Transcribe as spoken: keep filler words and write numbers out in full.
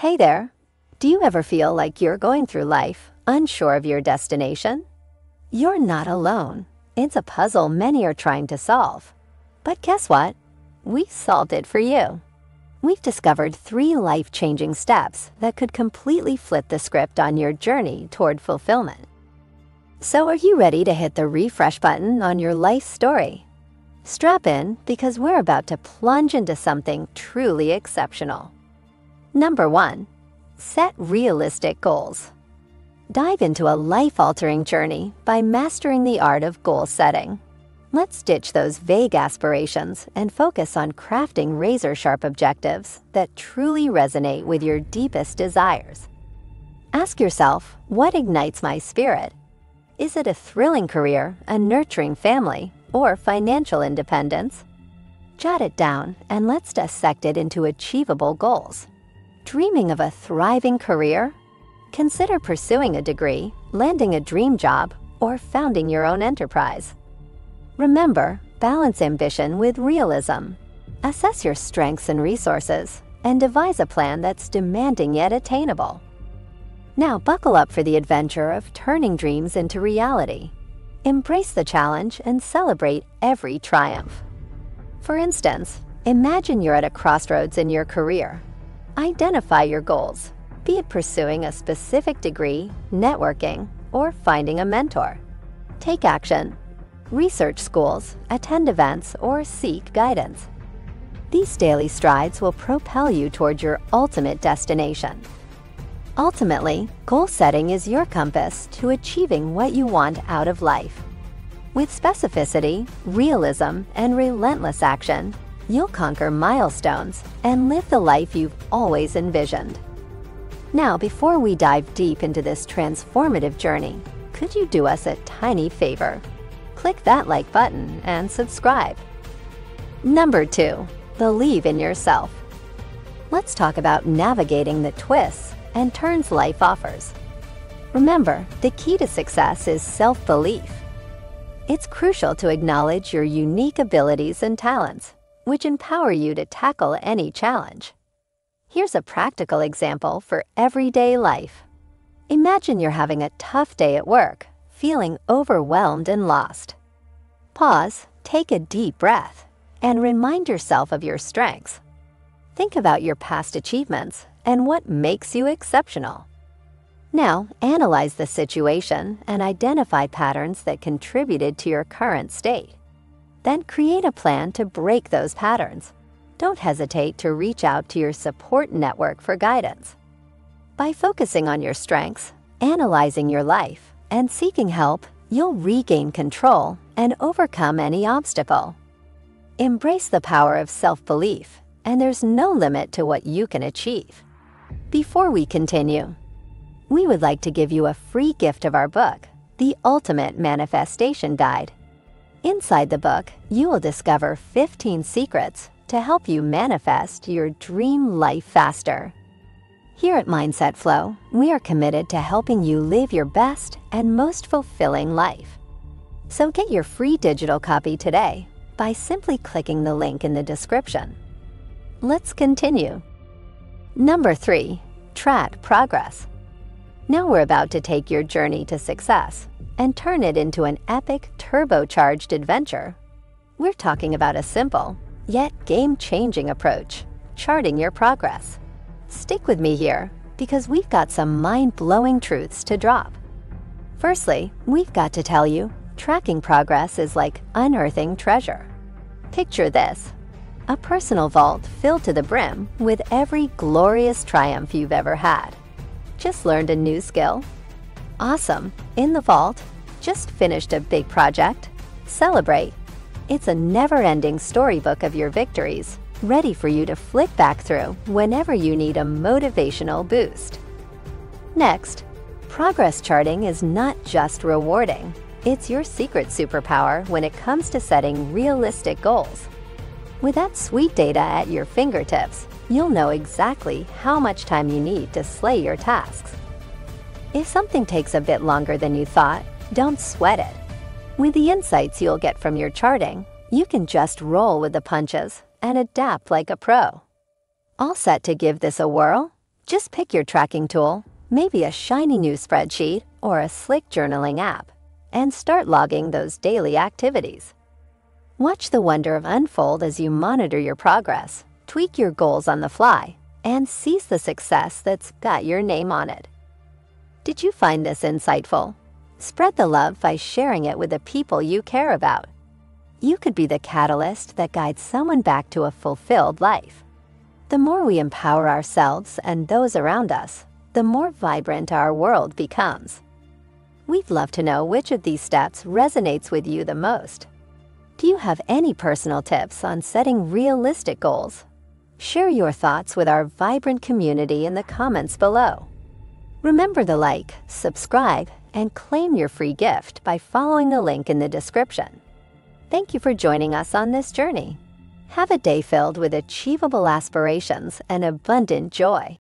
Hey there. Do you ever feel like you're going through life unsure of your destination? You're not alone. It's a puzzle many are trying to solve. But guess what? We solved it for you. We've discovered three life-changing steps that could completely flip the script on your journey toward fulfillment. So are you ready to hit the refresh button on your life story? Strap in, because we're about to plunge into something truly exceptional. Number one, set realistic goals. Dive into a life-altering journey by mastering the art of goal setting. Let's ditch those vague aspirations and focus on crafting razor-sharp objectives that truly resonate with your deepest desires. Ask yourself, what ignites my spirit? Is it a thrilling career, a nurturing family, or financial independence? Jot it down and let's dissect it into achievable goals. Dreaming of a thriving career? Consider pursuing a degree, landing a dream job, or founding your own enterprise. Remember, balance ambition with realism. Assess your strengths and resources, and devise a plan that's demanding yet attainable. Now buckle up for the adventure of turning dreams into reality. Embrace the challenge and celebrate every triumph. For instance, imagine you're at a crossroads in your career. Identify your goals, be it pursuing a specific degree, networking, or finding a mentor. Take action. Research schools, attend events, or seek guidance. These daily strides will propel you toward your ultimate destination. Ultimately, goal setting is your compass to achieving what you want out of life. With specificity, realism, and relentless action, you'll conquer milestones and live the life you've always envisioned. Now, before we dive deep into this transformative journey, could you do us a tiny favor? Click that like button and subscribe. Number two, believe in yourself. Let's talk about navigating the twists and turns life offers. Remember, the key to success is self-belief. It's crucial to acknowledge your unique abilities and talents, which empower you to tackle any challenge. Here's a practical example for everyday life. Imagine you're having a tough day at work, feeling overwhelmed and lost. Pause, take a deep breath, and remind yourself of your strengths. Think about your past achievements and what makes you exceptional. Now, analyze the situation and identify patterns that contributed to your current state. Then create a plan to break those patterns. Don't hesitate to reach out to your support network for guidance. By focusing on your strengths, analyzing your life, and seeking help, you'll regain control and overcome any obstacle. Embrace the power of self-belief, and there's no limit to what you can achieve. Before we continue, we would like to give you a free gift of our book, The Ultimate Manifestation Guide. Inside the book, you will discover fifteen secrets to help you manifest your dream life faster. Here at Mindset Flow, we are committed to helping you live your best and most fulfilling life. So get your free digital copy today by simply clicking the link in the description. Let's continue. Number three, track progress. Now we're about to take your journey to success and turn it into an epic turbocharged adventure. We're talking about a simple, yet game-changing approach, charting your progress. Stick with me here, because we've got some mind-blowing truths to drop. Firstly, we've got to tell you, tracking progress is like unearthing treasure. Picture this, a personal vault filled to the brim with every glorious triumph you've ever had. Just learned a new skill? Awesome, in the vault, just finished a big project, celebrate. It's a never-ending storybook of your victories, ready for you to flick back through whenever you need a motivational boost. Next, progress charting is not just rewarding, it's your secret superpower when it comes to setting realistic goals. With that sweet data at your fingertips, you'll know exactly how much time you need to slay your tasks. If something takes a bit longer than you thought, don't sweat it. With the insights you'll get from your charting, you can just roll with the punches and adapt like a pro. All set to give this a whirl? Just pick your tracking tool, maybe a shiny new spreadsheet or a slick journaling app, and start logging those daily activities. Watch the wonder of unfold as you monitor your progress, tweak your goals on the fly, and seize the success that's got your name on it. Did you find this insightful? Spread the love by sharing it with the people you care about. You could be the catalyst that guides someone back to a fulfilled life. The more we empower ourselves and those around us, the more vibrant our world becomes. We'd love to know which of these steps resonates with you the most. Do you have any personal tips on setting realistic goals? Share your thoughts with our vibrant community in the comments below. Remember to like, subscribe, and claim your free gift by following the link in the description. Thank you for joining us on this journey. Have a day filled with achievable aspirations and abundant joy.